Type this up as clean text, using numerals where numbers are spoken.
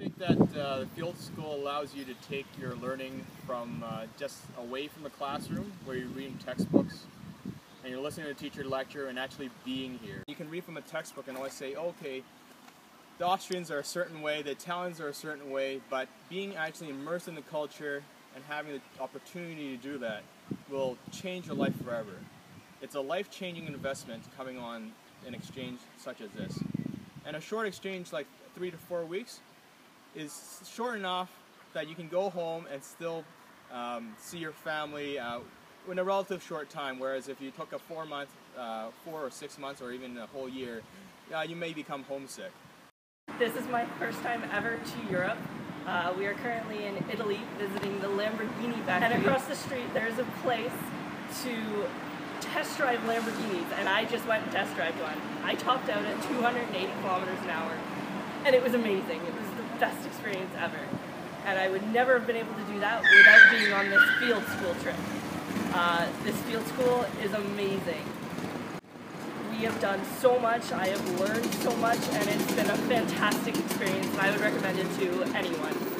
I think that the field school allows you to take your learning from just away from the classroom where you're reading textbooks and you're listening to a teacher lecture and actually being here. You can read from a textbook and always say, okay, the Austrians are a certain way, the Italians are a certain way, but being actually immersed in the culture and having the opportunity to do that will change your life forever. It's a life-changing investment coming on an exchange such as this. And a short exchange like 3 to 4 weeks is short enough that you can go home and still see your family in a relative short time, whereas if you took a 4 month, 4 or 6 months or even a whole year, you may become homesick. This is my first time ever to Europe. We are currently in Italy visiting the Lamborghini factory. And across the street there's a place to test drive Lamborghinis, and I just went and test drove one. I topped out at 280 kilometers an hour and it was amazing. It was best experience ever, and I would never have been able to do that without being on this field school trip. This field school is amazing. We have done so much, I have learned so much, and it's been a fantastic experience. I would recommend it to anyone.